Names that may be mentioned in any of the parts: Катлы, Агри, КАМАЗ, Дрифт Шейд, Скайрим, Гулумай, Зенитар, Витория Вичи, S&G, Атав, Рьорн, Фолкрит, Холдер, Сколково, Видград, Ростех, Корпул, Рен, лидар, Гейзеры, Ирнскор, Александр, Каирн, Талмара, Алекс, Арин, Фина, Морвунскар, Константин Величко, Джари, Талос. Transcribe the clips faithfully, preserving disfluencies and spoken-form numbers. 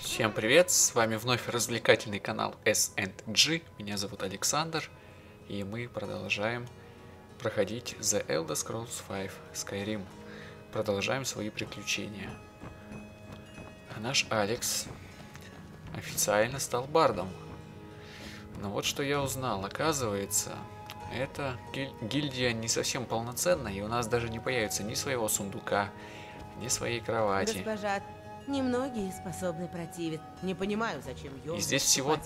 Всем привет, с вами вновь развлекательный канал эс энд джи, меня зовут Александр, и мы продолжаем проходить The Elder Scrolls V: Skyrim, продолжаем свои приключения. А наш Алекс официально стал бардом, но вот что я узнал, оказывается, эта гиль- гильдия не совсем полноценная, и у нас даже не появится ни своего сундука, ни своей кровати. Госпожа... Немногие способны противиться. Не понимаю, зачем ее. И здесь всего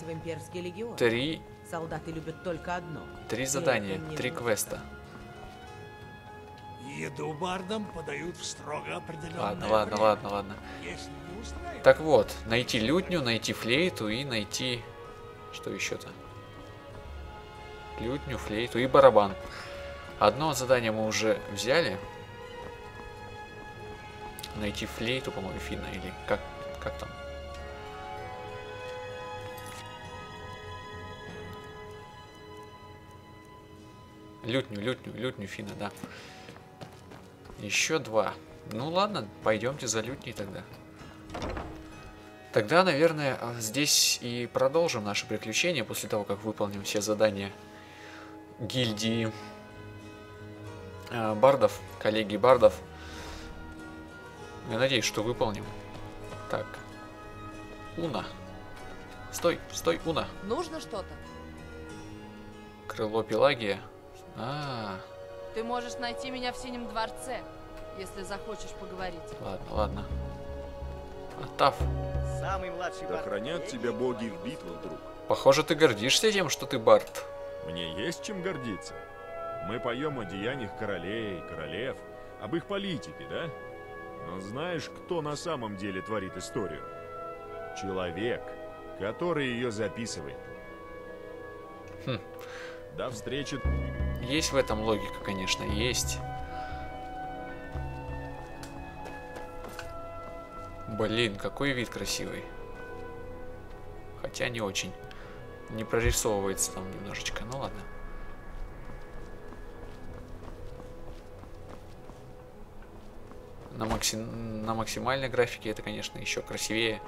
три. Солдаты любят только одно. Три задания, три квеста. Еду бардам подают в строго определенное. Ладно, ладно, ладно, ладно. Так вот, найти лютню, найти флейту и найти что еще-то. Лютню, флейту и барабан. Одно задание мы уже взяли. Найти флейту, по-моему, Фина, или как, как там? Лютню, лютню, лютню, Фина, да. Еще два. Ну ладно, пойдемте за лютней тогда. Тогда, наверное, здесь и продолжим наше приключение, после того, как выполним все задания гильдии э, бардов, коллегии бардов. Я надеюсь, что выполним. Так. Уна. Стой, стой, Уна. Нужно что-то. Крыло Пелагия. А, -а, а. Ты можешь найти меня в Синем дворце, если захочешь поговорить. Ладно, ладно. Атав. Самый младший. Да хранят тебя боги в битвах, друг. Похоже, ты гордишься тем, что ты бард. Мне есть чем гордиться. Мы поем о деяниях королей, королев, об их политике, да? Но знаешь, кто на самом деле творит историю? Человек, который ее записывает. Хм. До встречи. Есть в этом логика, конечно, есть. Блин, какой вид красивый. Хотя не очень. Не прорисовывается там немножечко, ну ладно. На, макси... на максимальной графике это, конечно, еще красивее.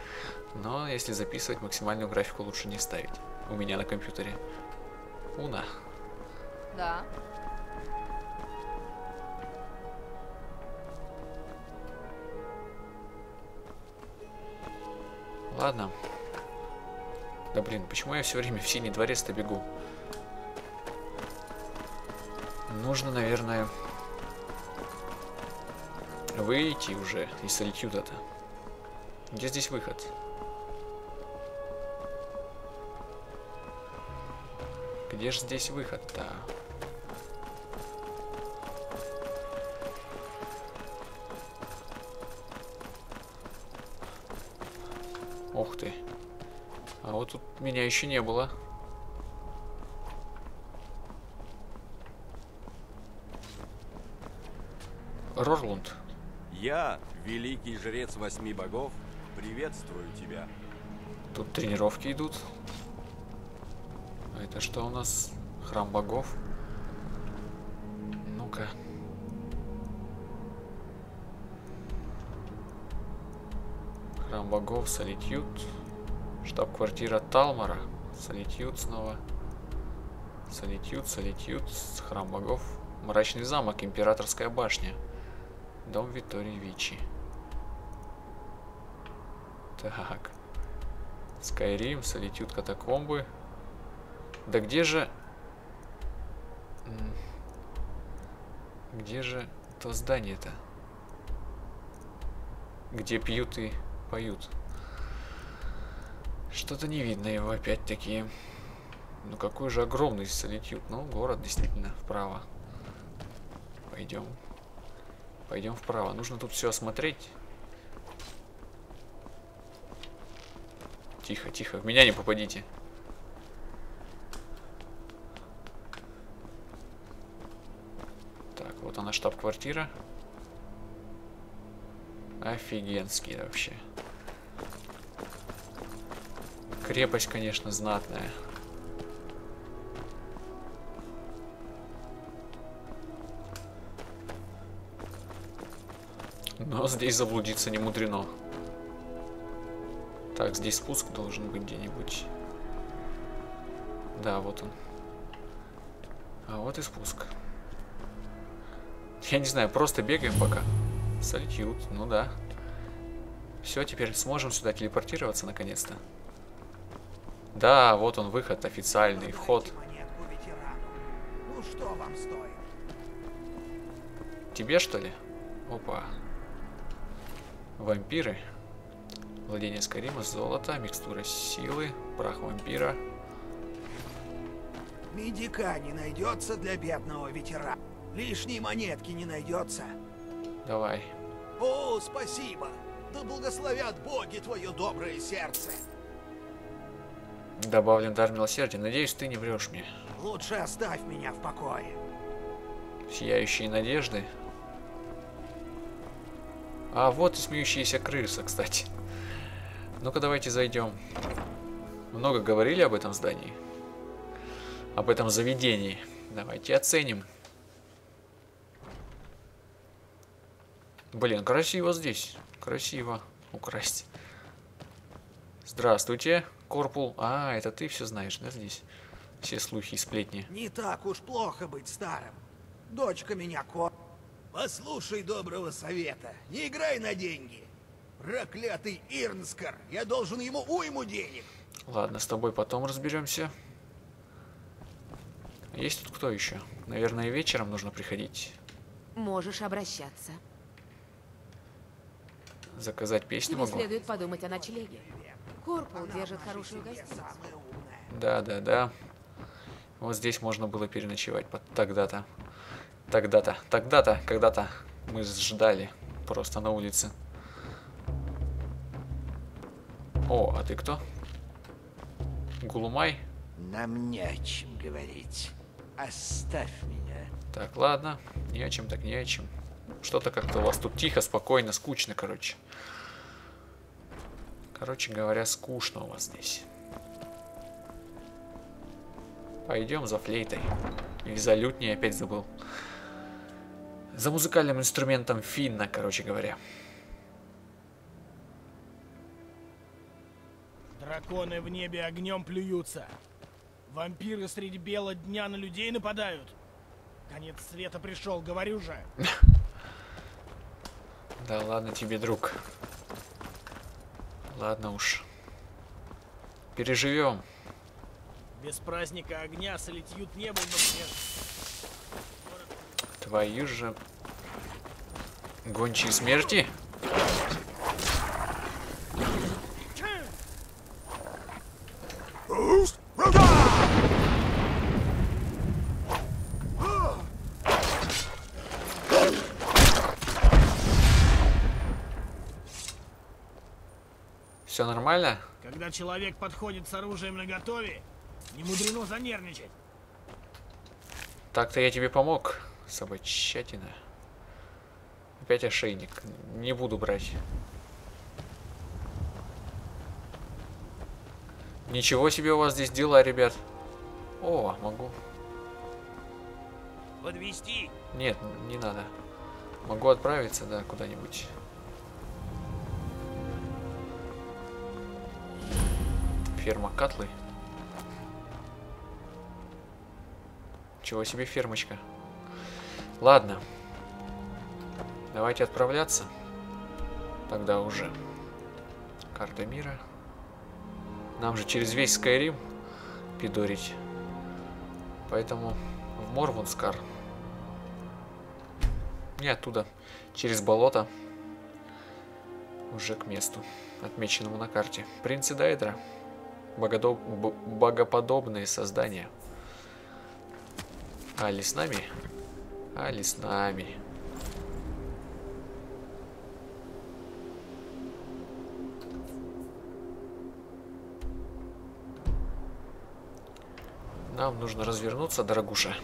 Но если записывать, максимальную графику лучше не ставить. У меня на компьютере. Уна. Да. Ладно. Да блин, почему я все время в Синий дворец-то бегу? Нужно, наверное... выйти уже из Солитьюда-то. Где здесь выход? Где же здесь выход-то? Ох ты. А вот тут меня еще не было. Рорлунд. Я, великий жрец восьми богов, приветствую тебя. Тут тренировки идут. А это что у нас? Храм богов. Ну-ка. Храм богов, Солитьюд. Штаб-квартира Талмара. Солитьюд снова. Солитьюд, Солитьюд, храм богов. Мрачный замок, императорская башня. Дом Витории Вичи. Так. Скайрим, Солитьюд, катакомбы. Да где же... Где же то здание-то? Где пьют и поют. Что-то не видно его опять-таки. Ну какой же огромный Солитьюд. Ну, город действительно вправо. Пойдем. Пойдем вправо. Нужно тут все осмотреть. Тихо, тихо. В меня не попадите. Так, вот она штаб-квартира. Офигенский вообще. Крепость, конечно, знатная. Но здесь заблудиться не мудрено. Так, здесь спуск должен быть где-нибудь. Да, вот он. А вот и спуск. Я не знаю, просто бегаем пока. Солитьюд, ну да. Все, теперь сможем сюда телепортироваться наконец-то. Да, вот он выход, официальный вход. Ну, что вам стоит? Тебе, что ли? Опа. Вампиры. Владение Скайрима, золото, микстура силы, прах вампира. Медика не найдется для бедного ветерана. Лишней монетки не найдется. Давай. О, спасибо. Да благословят боги твое доброе сердце. Добавлен дар милосердия. Надеюсь, ты не врешь мне. Лучше оставь меня в покое. Сияющие надежды. А вот и смеющаяся крыса, кстати. Ну-ка, давайте зайдем. Много говорили об этом здании. Об этом заведении. Давайте оценим. Блин, красиво здесь. Красиво. Украсть. Здравствуйте, Корпул. А, это ты все знаешь, да, здесь? Все слухи и сплетни. Не так уж плохо быть старым. Дочка меня кор... Послушай доброго совета. Не играй на деньги. Проклятый Ирнскор. Я должен ему уйму денег. Ладно, с тобой потом разберемся. Есть тут кто еще? Наверное, вечером нужно приходить. Можешь обращаться. Заказать песню могу. Следует подумать о ночлеге. Корпул держит хорошую гостиницу. Да, да, да. Вот здесь можно было переночевать. Тогда-то. Тогда-то. Тогда-то. Когда-то мы ждали. Просто на улице. О, а ты кто? Гулумай? Нам не о чем говорить. Оставь меня. Так, ладно. Не о чем, так не о чем. Что-то как-то у вас тут тихо, спокойно, скучно, короче. Короче говоря, скучно у вас здесь. Пойдем за флейтой. Или за лютней, опять забыл. За музыкальным инструментом Фина, короче говоря. Драконы в небе огнем плюются. Вампиры среди бела дня на людей нападают. Конец света пришел, говорю же. Да ладно тебе, друг. Ладно уж. Переживем. Без праздника огня Солитьюд не был бы. Твою же. Гончие смерти? Все нормально? Когда человек подходит с оружием наготове, не мудрено занервничать. Так-то я тебе помог, собачатина. Опять ошейник. Не буду брать. Ничего себе у вас здесь дела, ребят. О, могу. Подвести? Нет, не надо. Могу отправиться, да, куда-нибудь. Ферма Катлы. Чего себе фермочка. Ладно. Давайте отправляться. Тогда уже. Карта мира. Нам же через весь Скайрим пидорить. Поэтому в Морвунскар. И оттуда. Через болото. Уже к месту, отмеченному на карте. Принц Дайдра. Богодоб... Богоподобные создания. Али с нами? Али с нами. Нам нужно развернуться, дорогуша.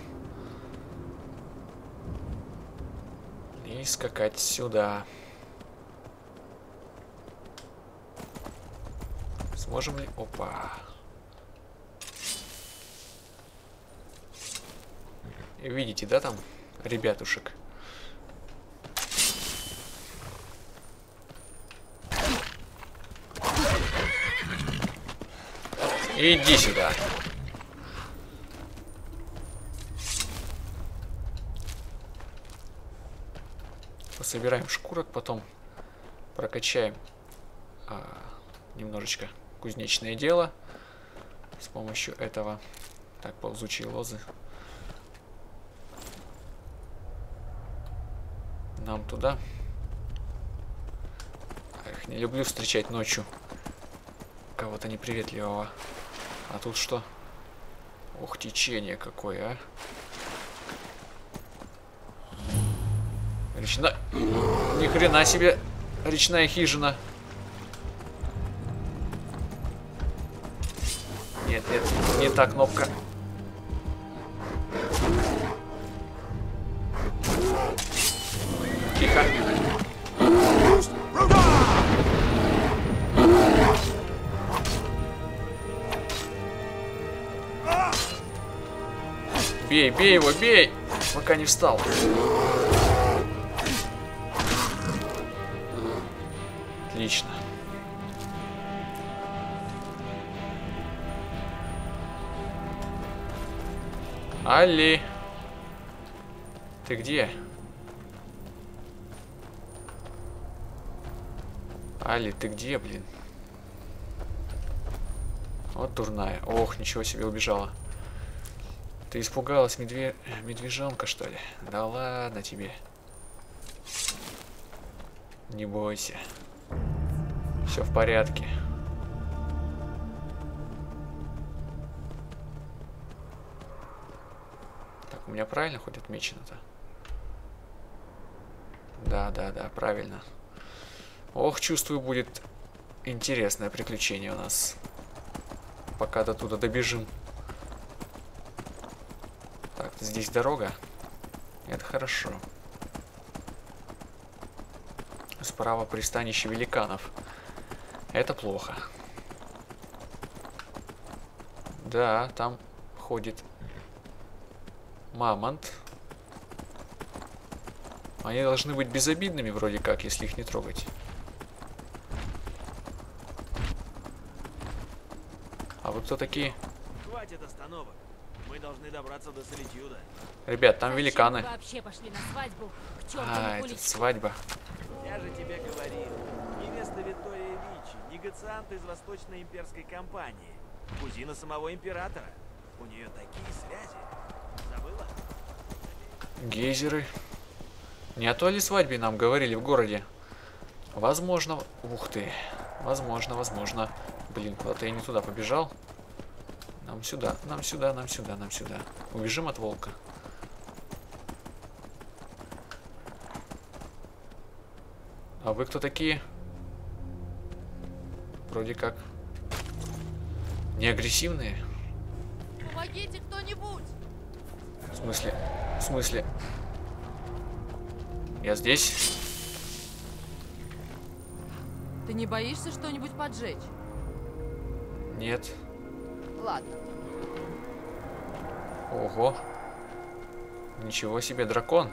И скакать сюда. Сможем ли... Опа. Видите, да, там ребятушек? Иди сюда. Пособираем шкурок, потом прокачаем а, немножечко кузнечное дело с помощью этого. Так, ползучие лозы. Нам туда. Эх, не люблю встречать ночью кого-то неприветливого. А тут что? Ух, течение какое, а. Речная... Ни хрена себе речная хижина. Нет, нет, не та кнопка. Тихо. Бей, бей его, бей! Пока не встал. Отлично. Али, ты где? Али, ты где, блин? Вот дурная. Ох, ничего себе, убежала. Ты испугалась, медве... медвежонка, что ли? Да ладно тебе. Не бойся. Все в порядке. Так, у меня правильно хоть отмечено-то? Да, да, да, правильно. Ох, чувствую, будет интересное приключение у нас. Пока до туда добежим. Так, здесь дорога. Это хорошо. Справа пристанище великанов. Это плохо. Да, там ходит мамонт. Они должны быть безобидными вроде как, если их не трогать. А вы кто такие? Хватит остановок. Мы должны добраться до Солитьюда. Ребят, там великаны. Вообще пошли на свадьбу. А, это свадьба. Я же тебе говорил. Невеста Витория Вичи, негациант из Восточной имперской компании. Кузина самого императора. У нее такие связи. Забыла? Гейзеры. Не о той ли свадьбе нам говорили в городе? Возможно... Ух ты. Возможно, возможно. Блин, куда-то я не туда побежал. Нам сюда, нам сюда, нам сюда, нам сюда. Убежим от волка. А вы кто такие? Вроде как не агрессивные. Помогите кто-нибудь! В смысле? В смысле? Я здесь. Ты не боишься что-нибудь поджечь? Нет. Ладно. Ого. Ничего себе, дракон.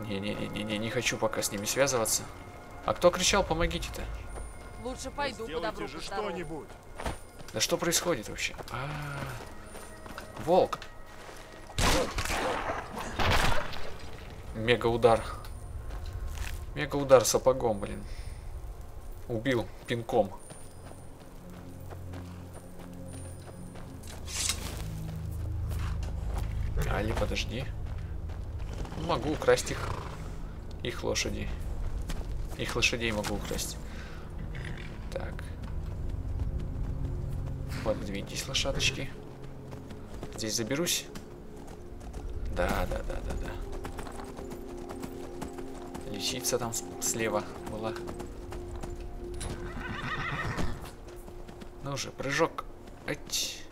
Не-не-не-не, не хочу пока с ними связываться. А кто кричал, помогите-то? Лучше пойду по добру, по здорову. Да что происходит вообще? А-а-а. Волк. Мега удар. Мега удар сапогом, блин. Убил пинком. Али, подожди. Могу украсть их. Их лошади. Их лошадей могу украсть. Так. Подвиньтесь, лошадочки. Здесь заберусь. Да, да, да, да, да. Лисица там слева была. Ну же, прыжок. Ать.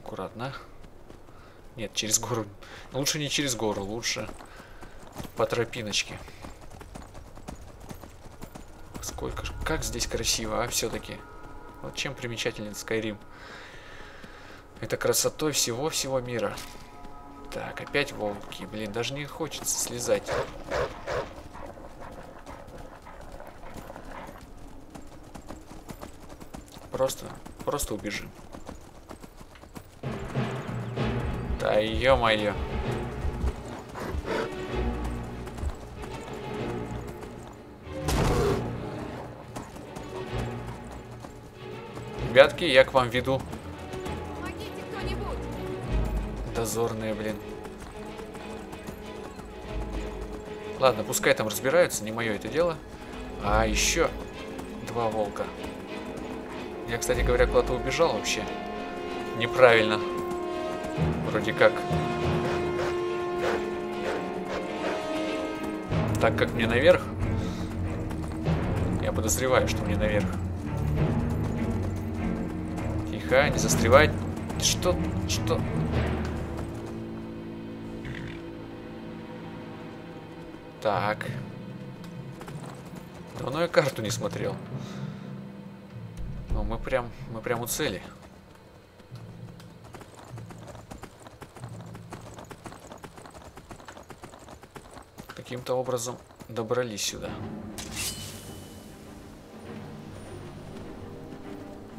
Аккуратно. Нет, через гору. Лучше не через гору, лучше по тропиночке. Сколько ж... Как здесь красиво, а, все-таки. Вот чем примечателен Скайрим. Это красотой всего-всего мира. Так, опять волки. Блин, даже не хочется слезать. Просто просто убежим. Да ё-моё. Ребятки, я к вам веду. Помогите кто-нибудь. Дозорные, блин. Ладно, пускай там разбираются, не мое это дело. А еще два волка. Я, кстати говоря, куда-то убежал вообще. Неправильно. Вроде как. Так как мне наверх. Я подозреваю, что мне наверх. Тихо, не застревать. Что? Что? Так. Давно я карту не смотрел. Но мы прям, мы прям у цели. Каким-то образом добрались сюда.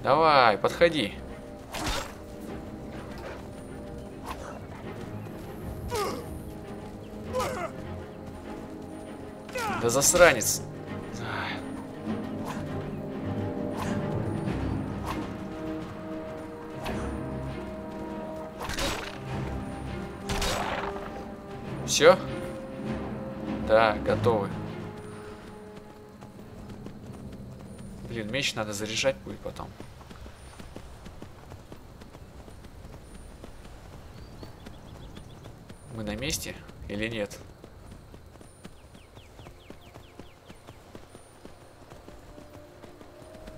Давай, подходи. Да засранец. Все? Да, готовы. Блин, меч надо заряжать будет потом. Мы на месте или нет?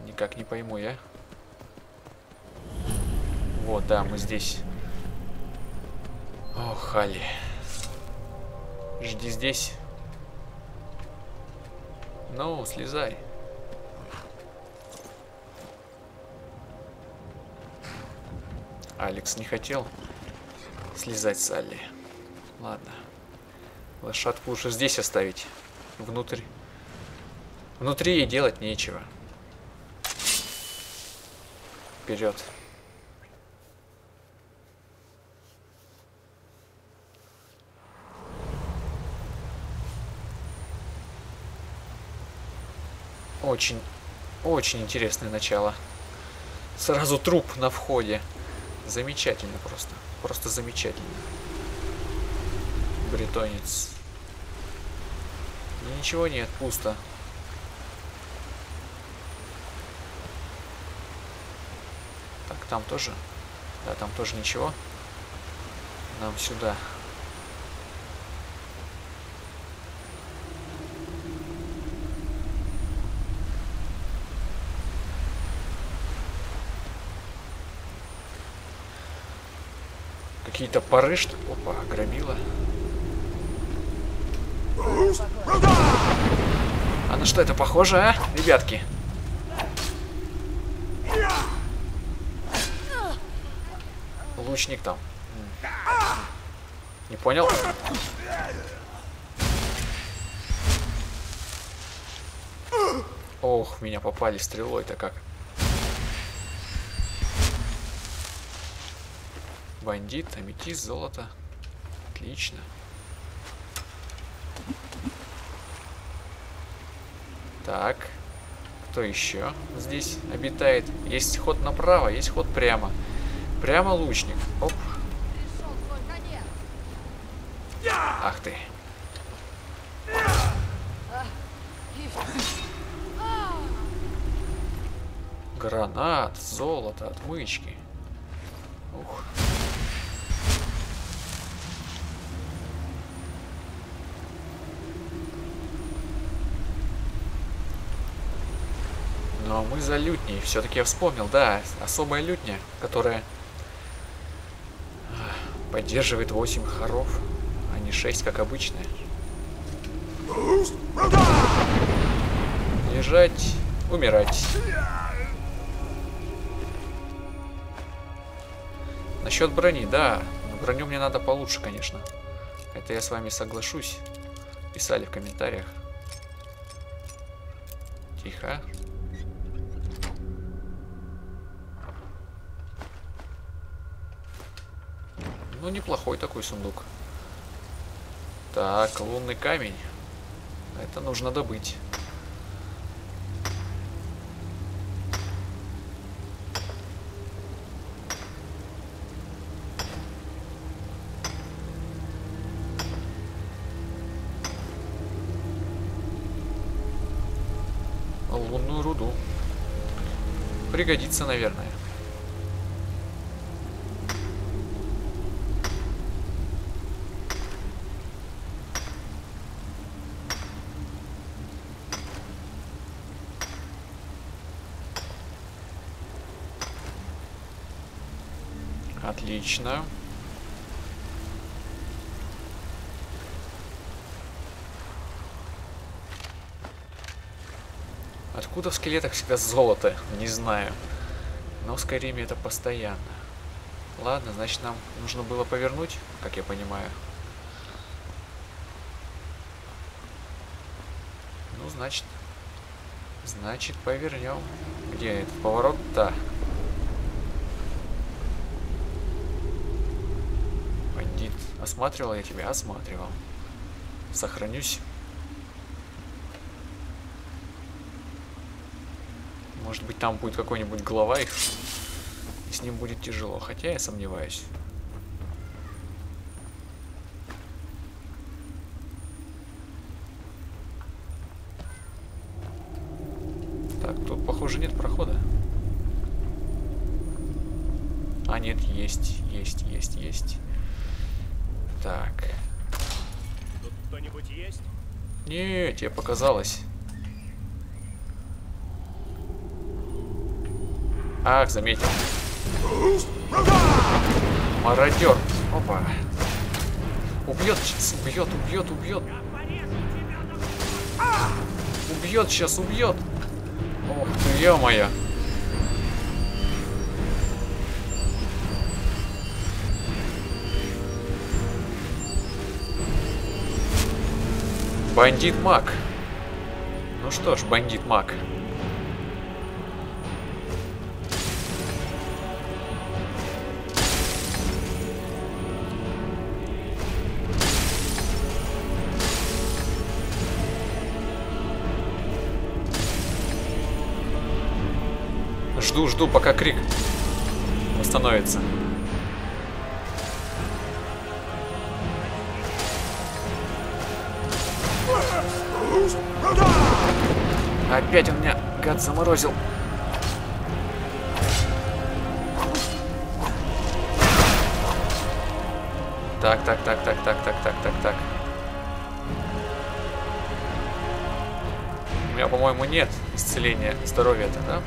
Никак не пойму я. Вот, да, мы здесь. О, хали. Жди здесь. Ну, слезай. Алекс не хотел слезать с Алли. Ладно. Лошадку лучше здесь оставить. Внутрь. Внутри ей делать нечего. Вперед. Очень, очень интересное начало. Сразу труп на входе. Замечательно просто. Просто замечательно. Бретонец. Ничего нет, пусто. Так, там тоже? Да, там тоже ничего. Нам сюда. Какие-то пары, что... Опа, громила. А на что это похоже, а, ребятки? Лучник там. Не понял? Ох, меня попали стрелой-то как. Бандит, аметист, золото. Отлично. Так. Кто еще здесь обитает? Есть ход направо, есть ход прямо. Прямо лучник. Оп. Ах ты. Гранат, золото, отмычки. Ух. Но мы за лютней. Все-таки я вспомнил, да, особая лютня, которая поддерживает восемь хоров, а не шесть, как обычная. Лежать, умирать. Насчет брони, да, броню мне надо получше, конечно. Это я с вами соглашусь. Писали в комментариях. Тихо. Ну, неплохой такой сундук. Так, лунный камень. Это нужно добыть. Лунную руду. Пригодится, наверное. Отлично. Откуда в скелетах всегда золото? Не знаю. Но в Скайриме это постоянно. Ладно, значит, нам нужно было повернуть, как я понимаю. Ну, значит... Значит, повернем. Где этот поворот-то? Бандит. Осматривал я тебя? Осматривал. Сохранюсь. Может быть, там будет какой-нибудь глава, и с ним будет тяжело. Хотя я сомневаюсь. Так, тут, похоже, нет прохода. А, нет, есть, есть, есть, есть. Так. Тут кто-нибудь есть? Не, тебе показалось. Ах, заметил. Мародер. Опа. Убьет сейчас, убьет, убьет, убьет. Убьет сейчас, убьет. Ох ты, ё-моё. Бандит-маг. Ну что ж, бандит-маг. Жду, жду, пока крик остановится. Опять он меня, гад, заморозил. Так, так, так, так, так, так, так, так, так. У меня, по-моему, нет исцеления здоровья-то, да?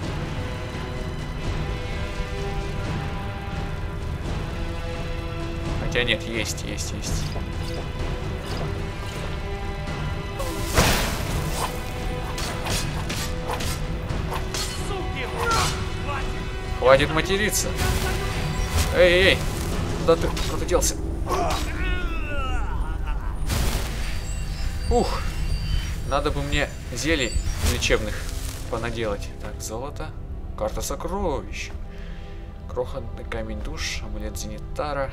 Хотя нет, есть, есть, есть. Хватит материться. Эй, эй, куда ты, куда ты делся? Ух, надо бы мне зелий лечебных понаделать. Так, золото, карта сокровищ, крохотный камень душ, амулет Зенитара.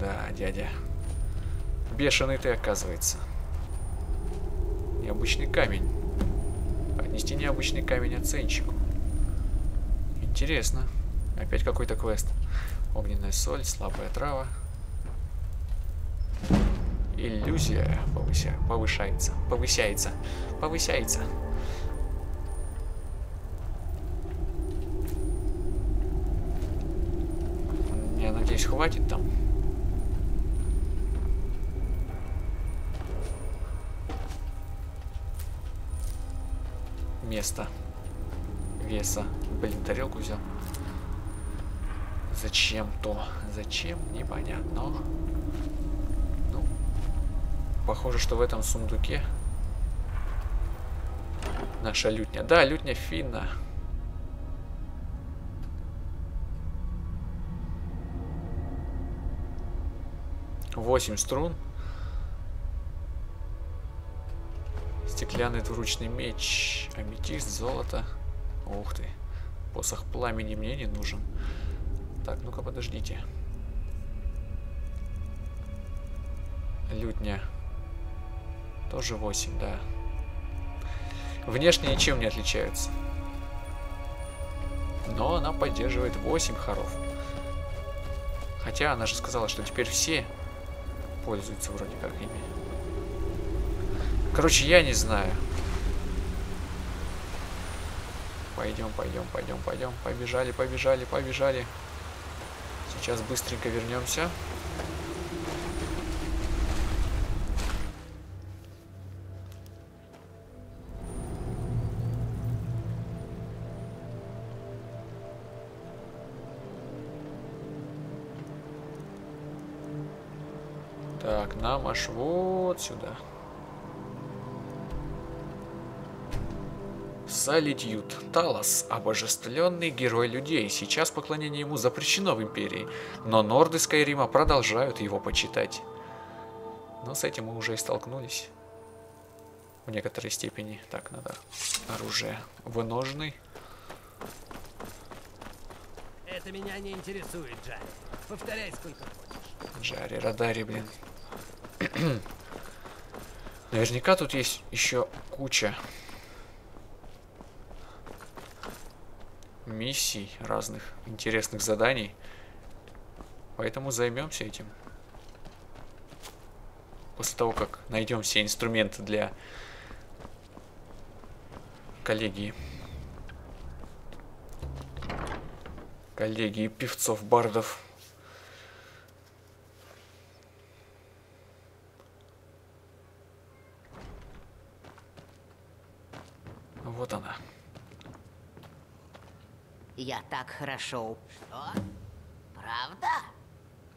Да, дядя. Бешеный ты, оказывается. Необычный камень. Отнести необычный камень оценщику. Интересно. Опять какой-то квест. Огненная соль, слабая трава. Иллюзия повыся... повышается. Повысяется. Повысяется. Я надеюсь, хватит там. Место веса. Блин, тарелку взял. Зачем-то. Зачем? Непонятно. Ну, похоже, что в этом сундуке наша лютня. Да, лютня Фина. восемь струн. Стеклянный двуручный меч, аметист, золото. Ух ты. Посох пламени мне не нужен. Так, ну-ка, подождите. Лютня. Тоже восемь, да. Внешне ничем не отличаются. Но она поддерживает восемь хоров. Хотя она же сказала, что теперь все пользуются вроде как ими. Короче, я не знаю. Пойдем, пойдем, пойдем, пойдем. Побежали, побежали, побежали. Сейчас быстренько вернемся. Так, нам аж вот сюда. Солитьюд. Талос, обожествленный герой людей. Сейчас поклонение ему запрещено в империи, но норды Скайрима продолжают его почитать. Но с этим мы уже и столкнулись. В некоторой степени. Так, надо оружие в ножны. Это меня не интересует, Джари. Повторяй, сколько хочешь. Джари, радари, блин. Наверняка тут есть еще куча миссий, разных интересных заданий. Поэтому займемся этим. После того, как найдем все инструменты для коллегии. Коллегии певцов, бардов. Вот она. Я так хорошо... Что? Правда?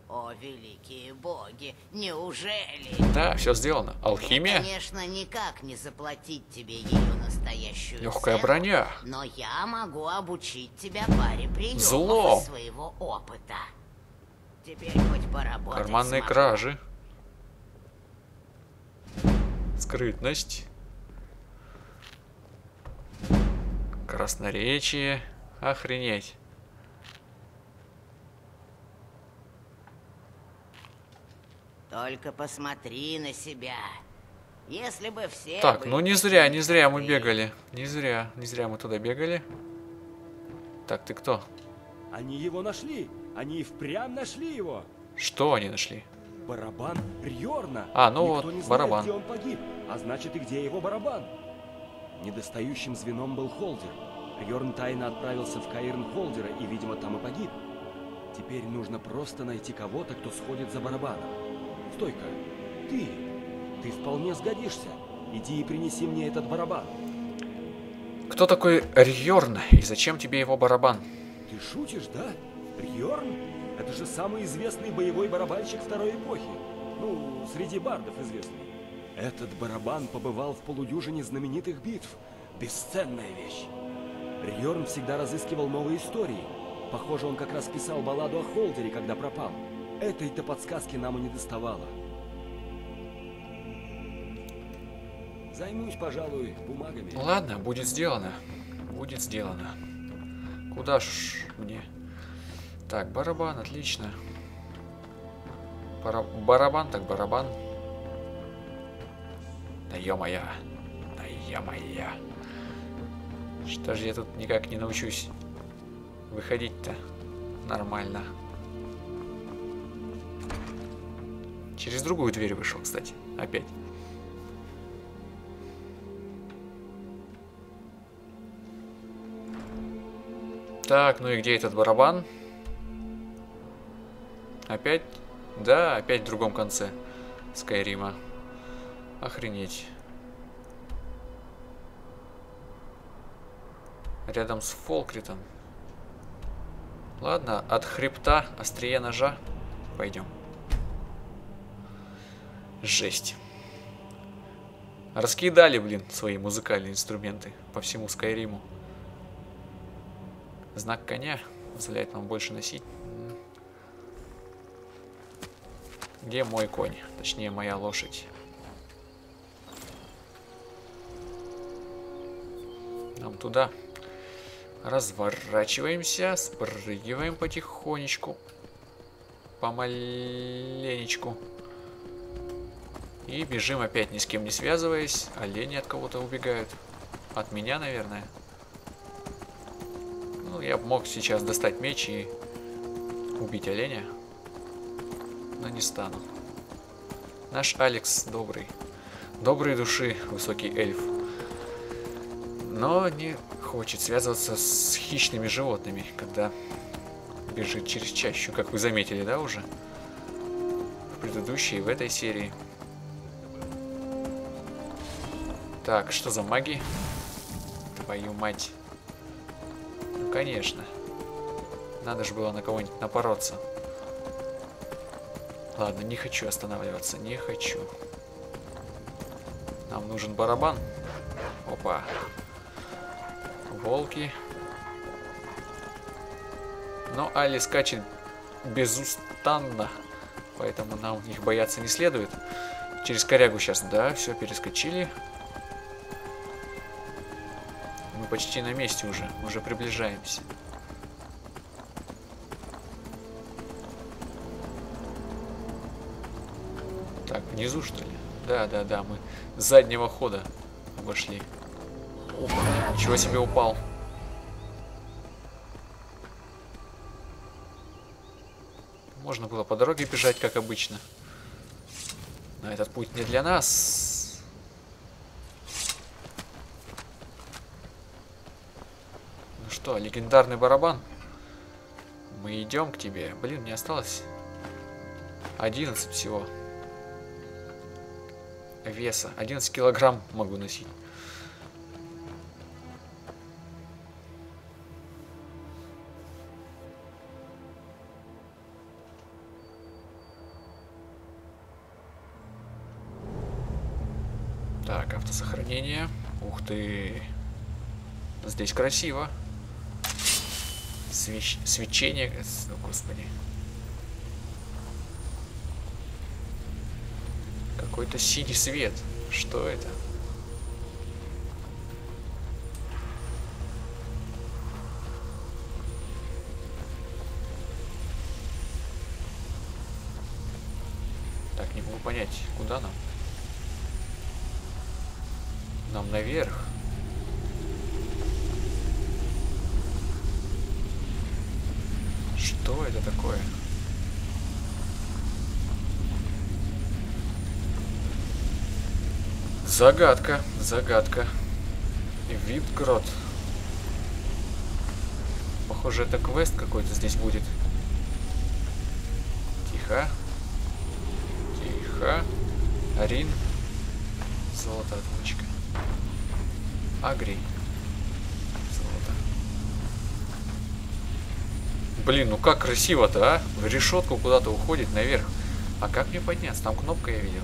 О, великие боги, неужели? Да, все сделано. Алхимия? Я, конечно, никак не заплатить тебе ее настоящую легкая цену, броня. Но я могу обучить тебя паре приемов Зло. Из своего опыта. Теперь хоть поработать карманные смогу. Кражи. Скрытность. Красноречие. Охренеть. Только посмотри на себя. Если бы все... Так, ну не зря, не зря мы бегали. Не зря, не зря мы туда бегали. Так, ты кто? Они его нашли. Они и впрямь нашли его. Что они нашли? Барабан Рьорна. А, ну вот, барабан. Никто не знает, где он погиб, а значит и где его барабан. Недостающим звеном был Холдер. Рьорн тайно отправился в Каирн Холдера и, видимо, там и погиб. Теперь нужно просто найти кого-то, кто сходит за барабаном. Стой-ка, ты, ты вполне сгодишься. Иди и принеси мне этот барабан. Кто такой Рьорн и зачем тебе его барабан? Ты шутишь, да? Рьорн? Это же самый известный боевой барабанщик второй эпохи. Ну, среди бардов известный. Этот барабан побывал в полудюжине знаменитых битв. Бесценная вещь. Рьорн всегда разыскивал новые истории. Похоже, он как раз писал балладу о Холдере, когда пропал. Этой-то подсказки нам и не доставало. Займусь, пожалуй, бумагами. Ладно, будет сделано. Будет сделано. Куда ж мне? Так, барабан, отлично. Пара... Барабан, так барабан. Да ё-моё. Да ё-моё. Что же я тут никак не научусь выходить-то нормально. Через другую дверь вышел, кстати, опять. Так, ну и где этот барабан? Опять? Да, опять в другом конце Скайрима. Охренеть. Рядом с Фолкритом. Ладно, от хребта острие ножа. Пойдем. Жесть. Раскидали, блин, свои музыкальные инструменты по всему Скайриму. Знак коня. Позволяет нам больше носить. Где мой конь? Точнее, моя лошадь. Нам туда. Разворачиваемся, спрыгиваем потихонечку. Помаленечку. И бежим опять, ни с кем не связываясь. Олени от кого-то убегают. От меня, наверное. Ну, я мог сейчас достать меч и убить оленя. Но не стану. Наш Алекс добрый. Доброй души, высокий эльф. Но не хочет связываться с хищными животными, когда бежит через чащу, как вы заметили, да, уже? В предыдущей и в этой серии. Так, что за маги? Твою мать. Ну, конечно. Надо же было на кого-нибудь напороться. Ладно, не хочу останавливаться, не хочу. Нам нужен барабан. Опа. Волки. Но Али скачет безустанно, поэтому нам их бояться не следует. Через корягу сейчас, да, все, перескочили. Мы почти на месте уже, уже приближаемся. Так, внизу что ли? Да, да, да, мы с заднего хода обошли. Ух, ничего себе, упал. Можно было по дороге бежать, как обычно. Но этот путь не для нас. Ну что, легендарный барабан. Мы идем к тебе. Блин, мне осталось одиннадцать всего. Веса. одиннадцать килограмм могу носить. Так, автосохранение. Ух ты. Здесь красиво. Свеч... Свечение. О, господи. Какой-то синий свет. Что это? Так, не могу понять, куда нам? Нам наверх. Что это такое? Загадка, загадка. Видград. Похоже, это квест какой-то здесь будет. Тихо. Тихо. Арин. Золотая отмычка. Агри. Золото. Блин, ну как красиво-то, а? В решетку куда-то уходит наверх. А как мне подняться? Там кнопка, я видел.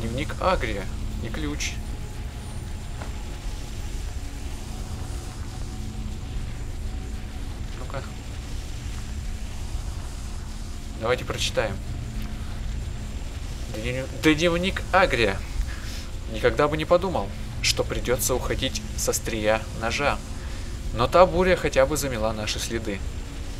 Дневник Агрия и ключ. Ну-ка. Давайте прочитаем. Дневник Агрия. Никогда бы не подумал, что придется уходить со острия ножа. Но та буря хотя бы замела наши следы.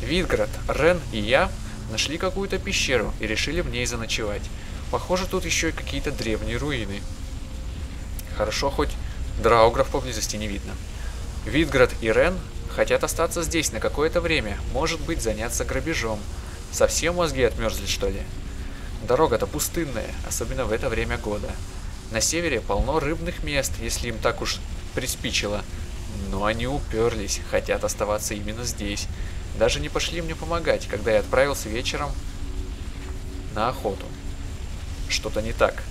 Видград, Рен и я нашли какую-то пещеру и решили в ней заночевать. Похоже, тут еще и какие-то древние руины. Хорошо, хоть драугров поблизости не видно. Видград и Рен хотят остаться здесь на какое-то время, может быть, заняться грабежом. Совсем мозги отмерзли, что ли? Дорога-то пустынная, особенно в это время года. На севере полно рыбных мест, если им так уж приспичило. Но они уперлись, хотят оставаться именно здесь. Даже не пошли мне помогать, когда я отправился вечером на охоту. Что-то не так.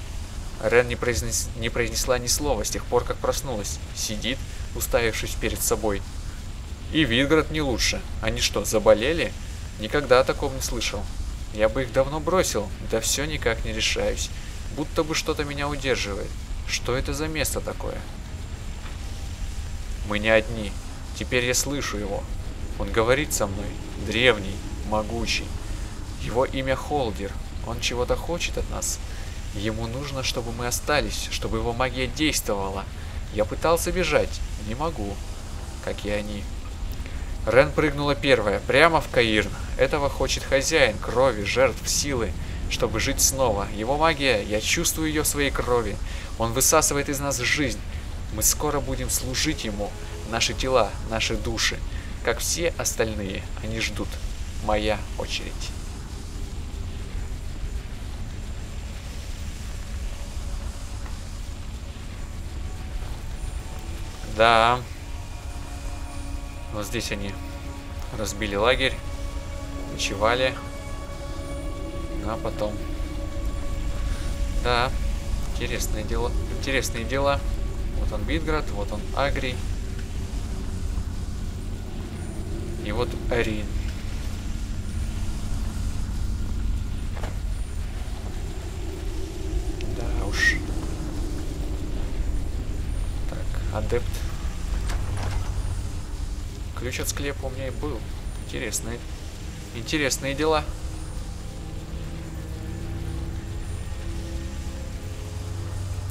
Рен не, произнес... не произнесла ни слова с тех пор, как проснулась. Сидит, уставившись перед собой. И Видград не лучше. Они что, заболели? Никогда о таком не слышал. Я бы их давно бросил, да все никак не решаюсь. Будто бы что-то меня удерживает. Что это за место такое? Мы не одни. Теперь я слышу его. Он говорит со мной. Древний, могучий. Его имя Холдер. Он чего-то хочет от нас. Ему нужно, чтобы мы остались, чтобы его магия действовала. Я пытался бежать. Не могу. как и они. Рен прыгнула первая, прямо в Каирн. Этого хочет хозяин, крови, жертв, силы, чтобы жить снова. Его магия, я чувствую ее в своей крови. Он высасывает из нас жизнь. Мы скоро будем служить ему. Наши тела, наши души. Как все остальные, они ждут. Моя очередь. Да. Вот здесь они разбили лагерь, ночевали, а потом... Да, интересное дело, интересные дела. Вот он Битград, вот он Агри. И вот Арин. Да уж. Так, адепт. Ключ от склепа у меня и был. Интересные, интересные дела.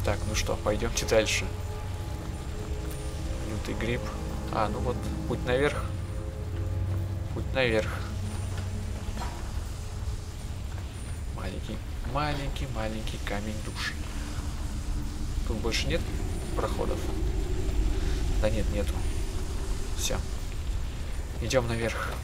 Так, ну что, пойдемте дальше. Лютый гриб. А, ну вот, путь наверх. Путь наверх. Маленький, маленький, маленький камень души. Тут больше нет проходов? Да нет, нету. Все. Идем наверх.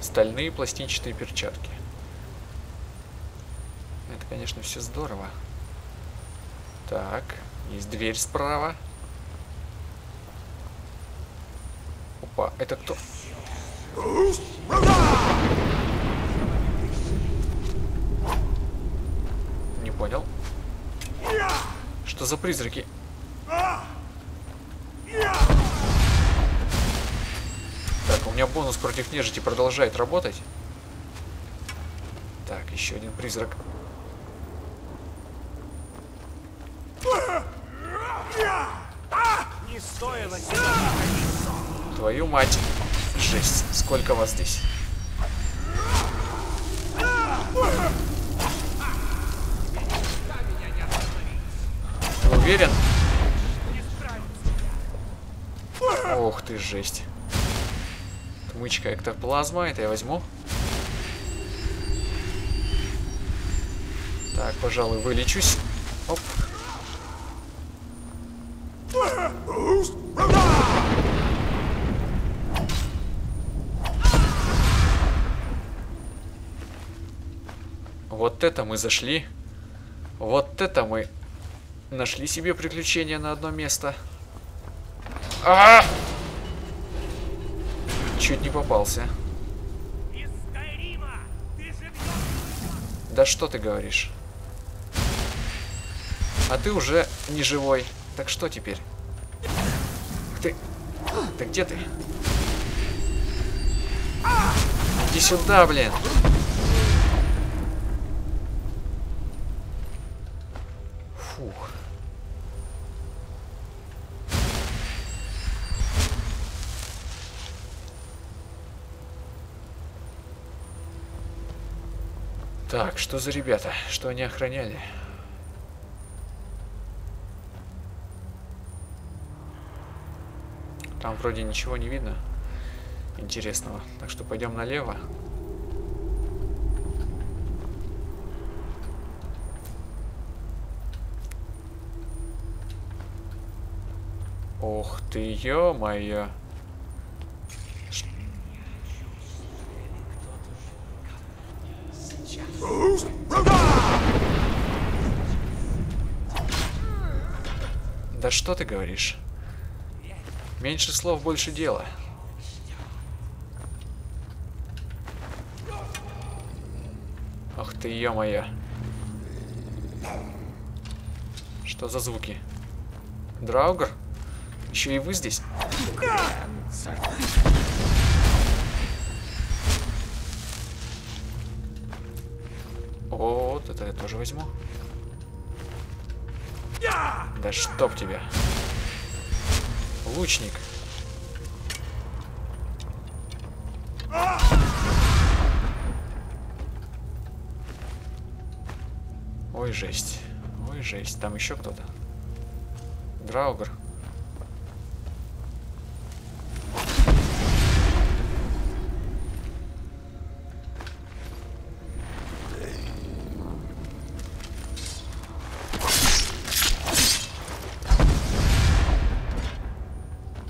Стальные пластинчатые перчатки. Это, конечно, все здорово. Так, есть дверь справа. Опа, это кто? Не понял. Что за призраки? Так, у меня бонус против нежити продолжает работать. Так, еще один призрак. Не стоило. Твою мать. Жесть, сколько вас здесь? Ты уверен? Ох ты, жесть. Тмычка эктоплазма, это я возьму. Так, пожалуй, вылечусь. Оп. Вот это мы зашли. Вот это мы нашли себе приключения на одно место. А-а-а! Чуть не попался. Да что ты говоришь? А ты уже не живой. Так что теперь? Ты... Ты где ты? Иди сюда, блин. Фух. Так, что за ребята? Что они охраняли? Там вроде ничего не видно интересного. Так что пойдем налево. Ох ты, ё-моё. Да что ты говоришь? Меньше слов, больше дела. Ох ты, ё-моё. Что за звуки? Драугр? Еще и вы здесь? Вот это я тоже возьму. Да чтоб тебя. Лучник. Ой, жесть. Ой, жесть. Там еще кто-то. Драугр.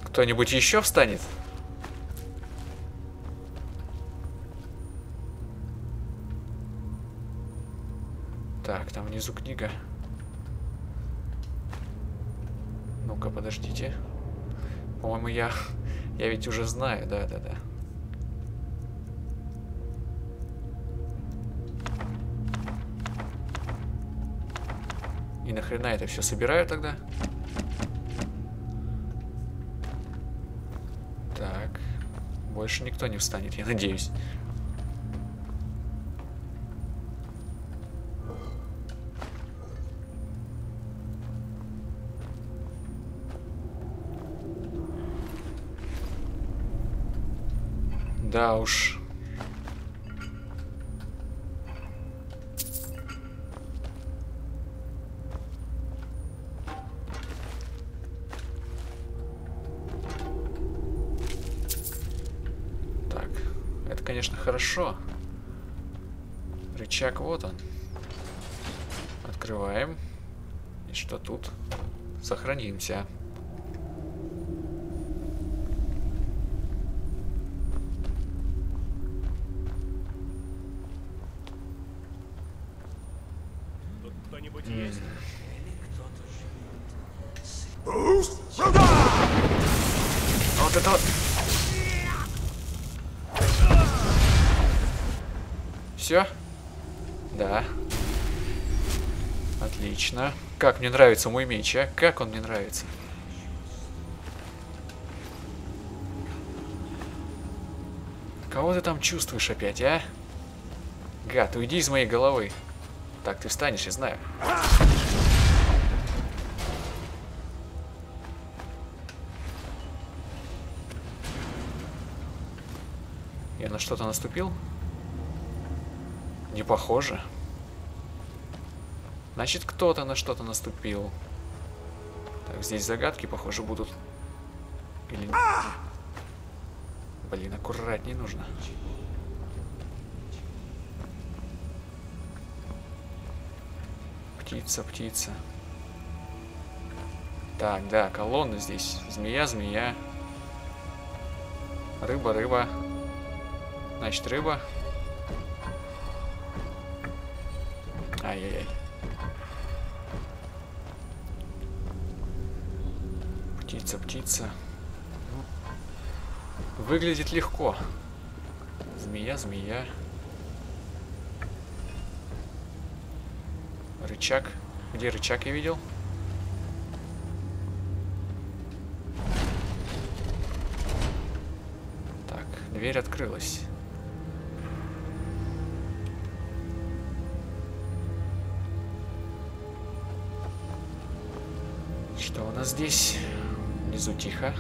Кто-нибудь еще встанет? Так, там внизу книга. Ну-ка, подождите. По-моему, я... Я ведь уже знаю, да-да-да. И нахрена это все собираю тогда? Так. Больше никто не встанет, я надеюсь. Да уж. Так, это, конечно, хорошо. Рычаг, вот он. Открываем. И что тут? Сохранимся. Да. Отлично. Как мне нравится мой меч, а? Как он мне нравится. Кого ты там чувствуешь опять, а? Гад, уйди из моей головы. Так, ты встанешь, я знаю. Я на что-то наступил? Не похоже. Значит, кто-то на что-то наступил. Так, здесь загадки, похоже, будут. Или... Блин, аккуратнее нужно. Птица, птица. Так, да, колонны здесь. Змея, змея. Рыба, рыба. Значит, рыба. Ай-яй-яй. Птица, птица. Выглядит легко. Змея, змея. Рычаг. Где рычаг я видел? Так, дверь открылась. Что у нас здесь? Внизу тихо.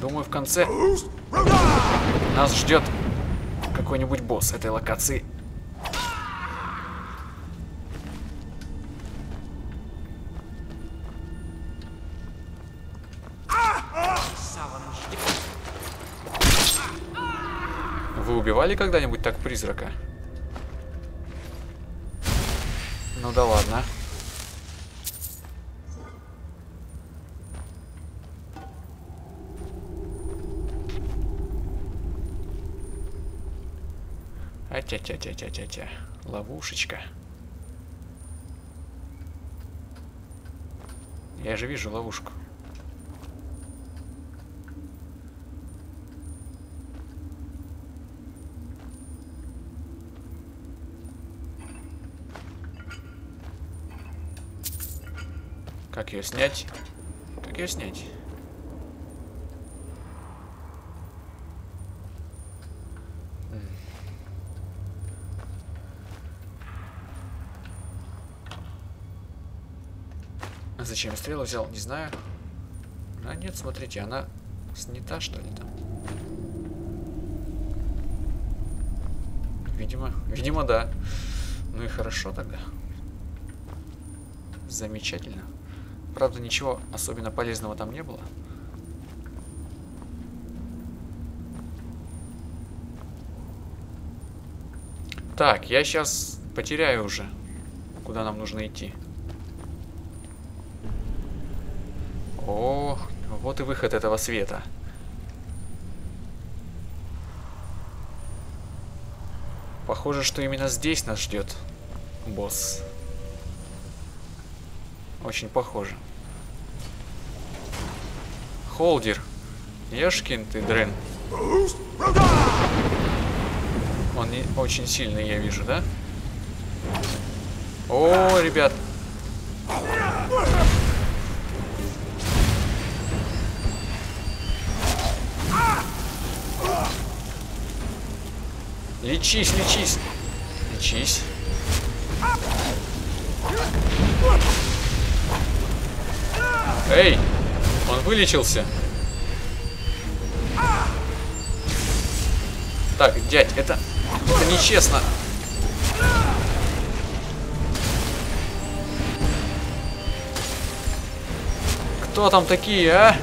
Думаю, в конце нас ждет какой-нибудь босс этой локации. Убивали когда-нибудь так призрака? Ну да ладно. А-тя-тя-тя-тя-тя-тя. Ловушечка. Я же вижу ловушку. Как ее снять? Как ее снять? Зачем стрелу взял? Не знаю. А нет, смотрите, она Снята, что ли, там? Видимо, видимо, да. Ну и хорошо тогда. Замечательно. Правда, ничего особенно полезного там не было. Так, я сейчас потеряю уже, куда нам нужно идти. О, вот и выход этого света. Похоже, что именно здесь нас ждет босс. Очень похоже. Холдер. Ёшкин ты, дрын. Он не очень сильный, я вижу, да? О, ребят. Лечись, лечись. Лечись. Эй, он вылечился. Так, дядь, это, это нечестно. Кто там такие, а?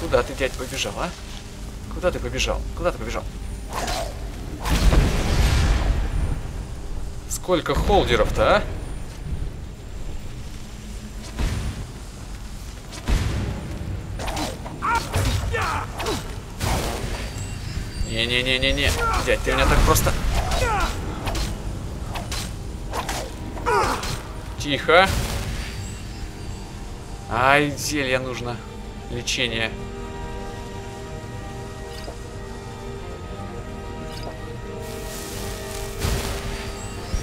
Куда ты, дядь, побежал, а? Куда ты побежал? Куда ты побежал? Сколько холдеров-то, а? Не-не-не-не-не. Дядь, ты меня так просто... Тихо. Ай, зелье нужно. Лечение.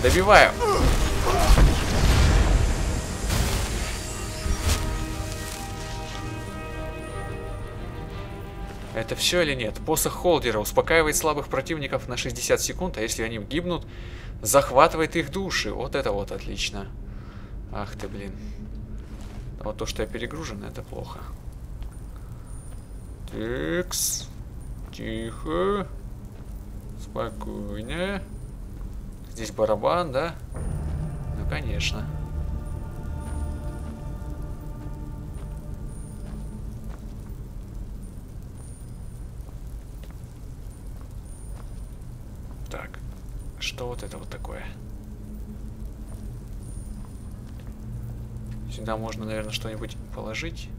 Добиваю. Это все или нет? Посох Холдера успокаивает слабых противников на шестьдесят секунд, а если они гибнут, захватывает их души. Вот это вот отлично. Ах ты, блин. А вот то, что я перегружен, это плохо. Тикс. Тихо. Спокойно. Здесь барабан, да? Ну, конечно. Так. Что вот это вот такое? Сюда можно, наверное, что-нибудь положить.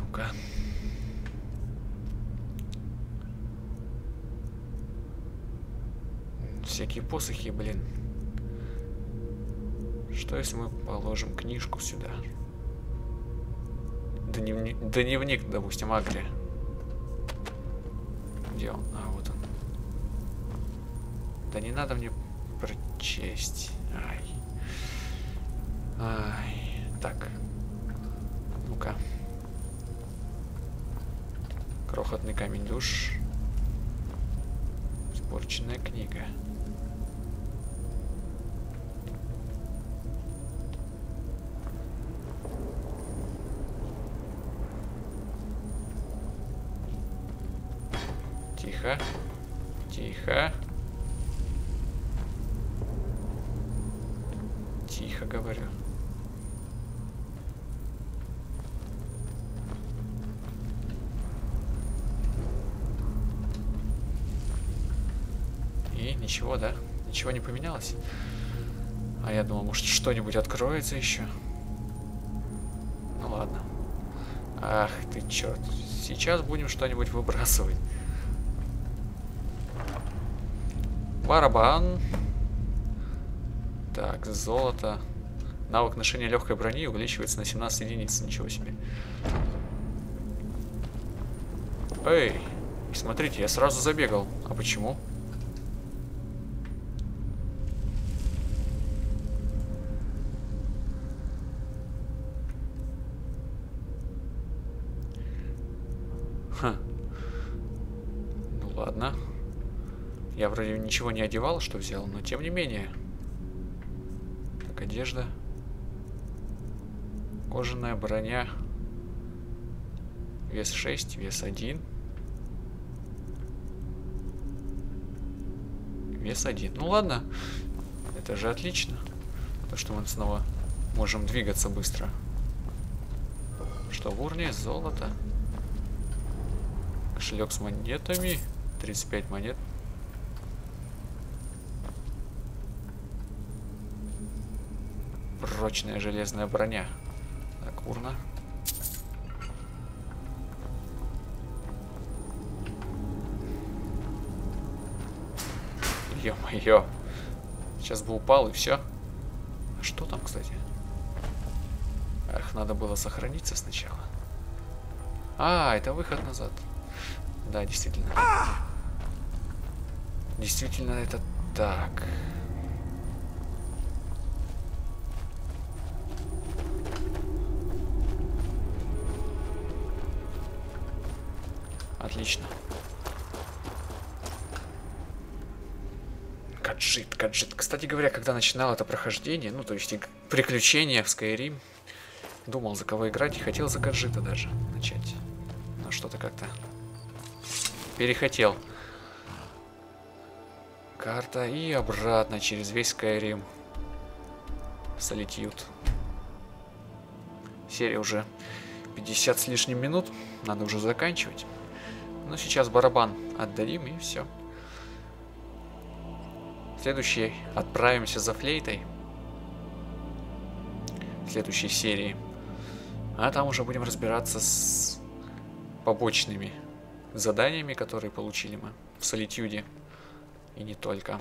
Ну-ка. Всякие посохи, блин. Что если мы положим книжку сюда? Дневник, дневник, допустим, Агри. Где он? А, вот он. Да не надо мне прочесть. Ай. Ай. Так. Ну-ка. Крохотный камень душ. Испорченная книга. Тихо, тихо, тихо, говорю. И ничего, да? Ничего не поменялось? А я думал, может, что-нибудь откроется еще. Ну ладно. Ах ты, черт. Сейчас будем что-нибудь выбрасывать. Барабан. Так, золото. Навык ношения легкой брони увеличивается на семнадцать единиц. Ничего себе. Эй, смотрите, я сразу забегал. А почему? Ха. Ну ладно. Я вроде ничего не одевал, что взял, но тем не менее. Так, одежда. Кожаная броня. Вес шесть, вес один. Вес один. Ну ладно. Это же отлично. То, что мы снова можем двигаться быстро. Что в урне? Золото. Кошелек с монетами. тридцать пять монет. Прочная железная броня. Так, урна. Ё-моё. Сейчас бы упал и все. А что там, кстати? Ах, надо было сохраниться сначала. А, это выход назад. Да, действительно. Действительно, это так. Отлично. Каджит, каджит. Кстати говоря, когда начинал это прохождение, ну то есть приключения в Skyrim, думал, за кого играть, и хотел за каджита даже начать. Но что-то как-то перехотел. Карта и обратно через весь Skyrim. Солитьюд. Серия уже пятьдесят с лишним минут. Надо уже заканчивать. Но сейчас барабан отдадим и все. В следующей отправимся за флейтой. В следующей серии. А там уже будем разбираться с побочными заданиями, которые получили мы в Солитьюде. И не только.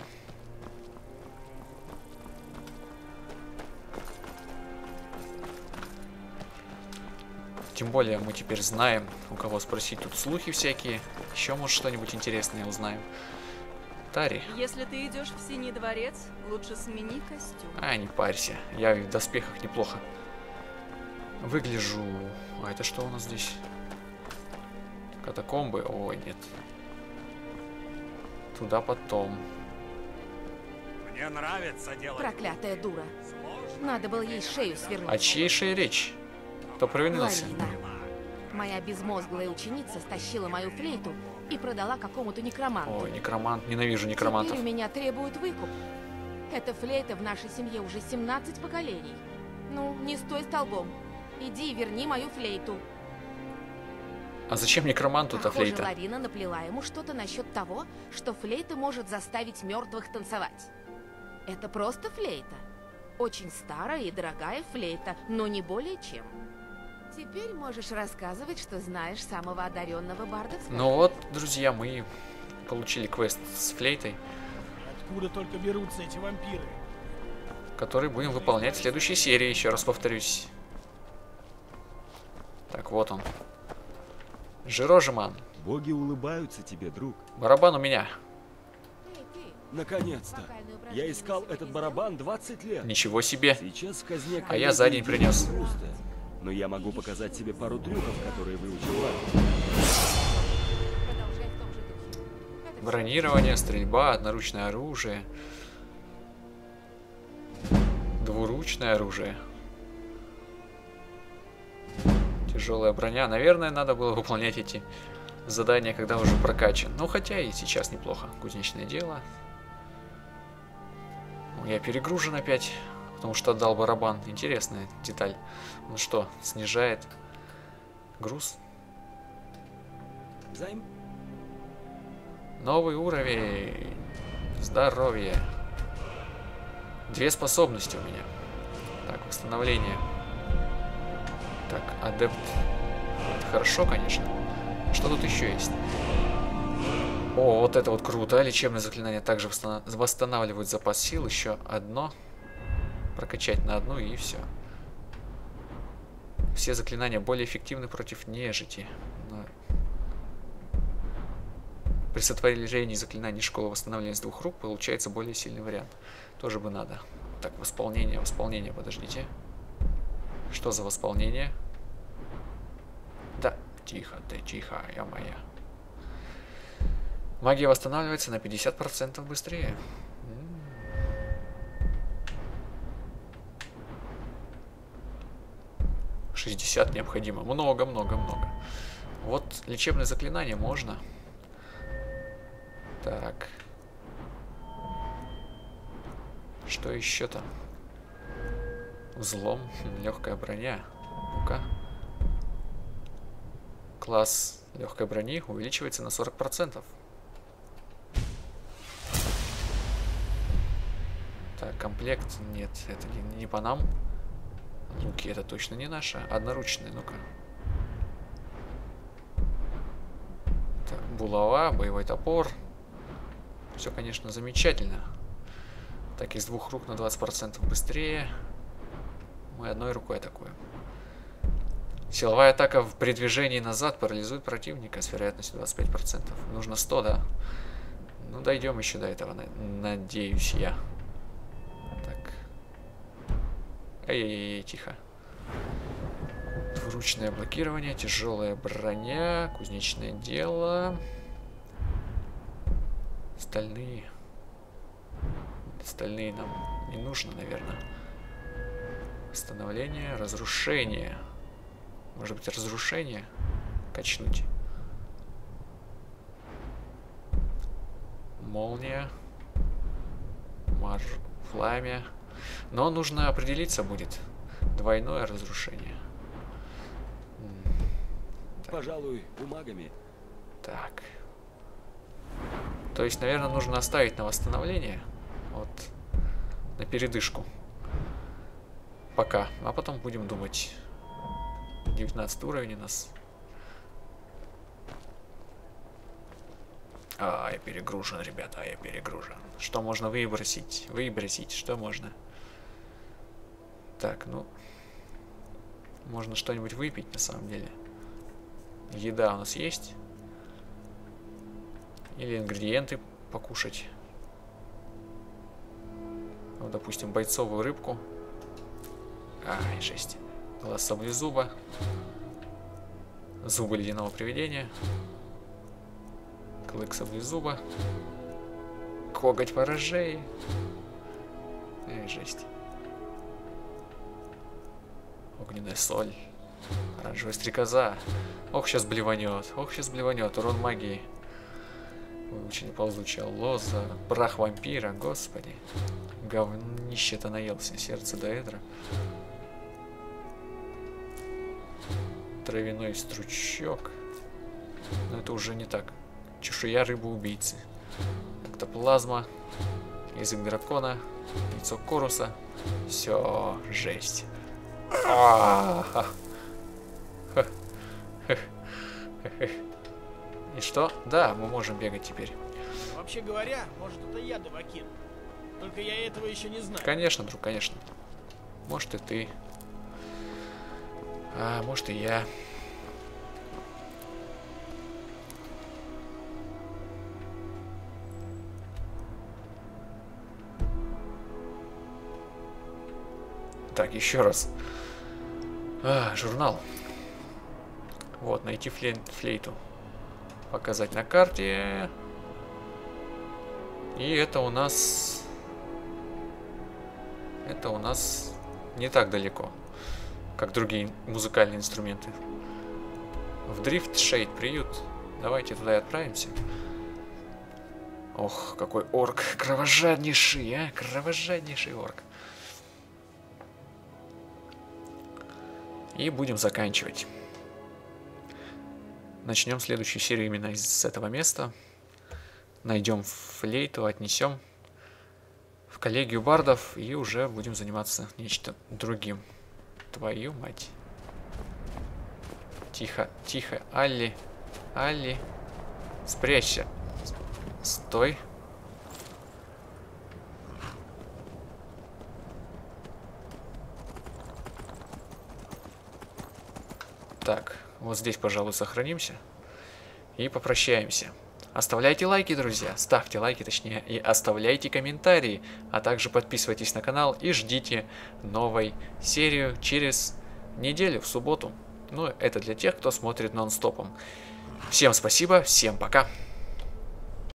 Тем более мы теперь знаем, у кого спросить, тут слухи всякие. Еще, может, что-нибудь интересное узнаем. Тари. Если ты идешь в Синий дворец, лучше смени костюм. А, не парься. Я в доспехах неплохо выгляжу. А это что у нас здесь? Катакомбы? Ой, нет. Туда потом. Мне нравится делать. Проклятая дура. Надо было ей шею свернуть. О чьей шее речь? Кто провинился? Ларина. Моя безмозглая ученица стащила мою флейту и продала какому-то некроманту. Ой, некромант. Ненавижу некромантов. Теперь у меня требуют выкуп. Эта флейта в нашей семье уже семнадцать поколений. Ну, не стой столбом. Иди и верни мою флейту. А зачем некроманту-то флейта? Похоже, Ларина наплела ему что-то насчет того, что флейта может заставить мертвых танцевать. Это просто флейта. Очень старая и дорогая флейта, но не более чем. Теперь можешь рассказывать, что знаешь самого одаренного барда. Ну вот, друзья, мы получили квест с флейтой. Откуда только берутся эти вампиры? Который будем выполнять в следующей серии, еще раз повторюсь. Так, вот он. Жирожиман. Боги улыбаются тебе, друг. Барабан у меня. Наконец-то. Я искал этот барабан двадцать лет. Ничего себе. Сейчас в казне, а я за день принес. Просто. Но я могу показать тебе пару трюков, которые выучила. Бронирование, стрельба, одноручное оружие. Двуручное оружие. Тяжелая броня. Наверное, надо было выполнять эти задания, когда уже прокачан. Ну, хотя и сейчас неплохо. Кузнечное дело. Я перегружен опять, потому что отдал барабан. Интересная деталь. Ну что, снижает груз. Займ. Новый уровень. Здоровье. Две способности у меня. Так, восстановление. Так, адепт. Это хорошо, конечно. Что тут еще есть? О, вот это вот круто. Лечебное заклинание также восстанавливает запас сил. Еще одно. Прокачать на одну и все. Все заклинания более эффективны против нежити. Но... При сотворении заклинаний школы восстановления с двух рук получается более сильный вариант. Тоже бы надо. Так, восполнение, восполнение, подождите. Что за восполнение? Да, тихо, ты, тихо, я моя. Магия восстанавливается на пятьдесят процентов быстрее. шестьдесят необходимо. Много, много, много. Вот лечебное заклинание можно. Так. Что еще-то? Взлом. Легкая броня. Ну-ка. Класс легкой брони увеличивается на сорок процентов. Так, комплект. Нет, это не, не по нам. Луки это точно не наши. Одноручные, ну-ка. Так, булава, боевой топор. Все, конечно, замечательно. Так, из двух рук на двадцать процентов быстрее. Мы одной рукой атакуем. Силовая атака в при движении назад парализует противника с вероятностью двадцать пять процентов. Нужно сто, да? Ну, дойдем еще до этого, надеюсь я. Так. Эй-эй-эй, тихо. Двуручное блокирование, тяжелая броня, кузнечное дело. Стальные. Стальные нам не нужно, наверное. Становление, разрушение. Может быть, разрушение качнуть. Молния. Марш. Пламя. Но нужно определиться будет. Двойное разрушение. Так. Пожалуй, бумагами. Так. То есть, наверное, нужно оставить на восстановление. Вот. На передышку. Пока. А потом будем думать. девятнадцатый уровень у нас. А, я перегружен, ребята, я перегружен. Что можно выбросить? Выбросить, что можно? Так, ну... Можно что-нибудь выпить, на самом деле. Еда у нас есть? Или ингредиенты покушать? Ну, допустим, бойцовую рыбку. Ай, жесть. Глаз саблезуба. Зубы ледяного привидения. Клык саблезуба. Коготь ворожей. Эй, жесть. Огненная соль. Оранжевая стрекоза. Ох, сейчас блеванет. Ох, сейчас блеванет. Урон магии. Выучили ползучая лоза. Прах вампира. Господи. Говнище-то наелся. Сердце доэдра. Травяной стручок. Но это уже не так. Чешуя рыбы-убийцы. Эктоплазма. Язык дракона. Лицо коруса. Все, жесть. И что? Да, мы можем бегать теперь. Вообще говоря, может, это я дубакин. Только я этого еще не знаю. Конечно, друг, конечно. Может, и ты. А, может и я. Так, еще раз. А, журнал. Вот, найти флей- флейту. Показать на карте. И это у нас... Это у нас не так далеко, как другие музыкальные инструменты. В Дрифт Шейд приют. Давайте туда и отправимся. Ох, какой орк. Кровожаднейший, а? Кровожаднейший орк. И будем заканчивать. Начнем следующую серию именно с этого места. Найдем флейту, отнесем в коллегию бардов и уже будем заниматься нечто другим. Твою мать. Тихо, тихо. Алли. Алли. Спрячься. Стой. Так, вот здесь, пожалуй, сохранимся. И попрощаемся. Оставляйте лайки, друзья. Ставьте лайки, точнее. И оставляйте комментарии. А также подписывайтесь на канал и ждите новой серию через неделю, в субботу. Ну, это для тех, кто смотрит нон-стопом. Всем спасибо, всем пока.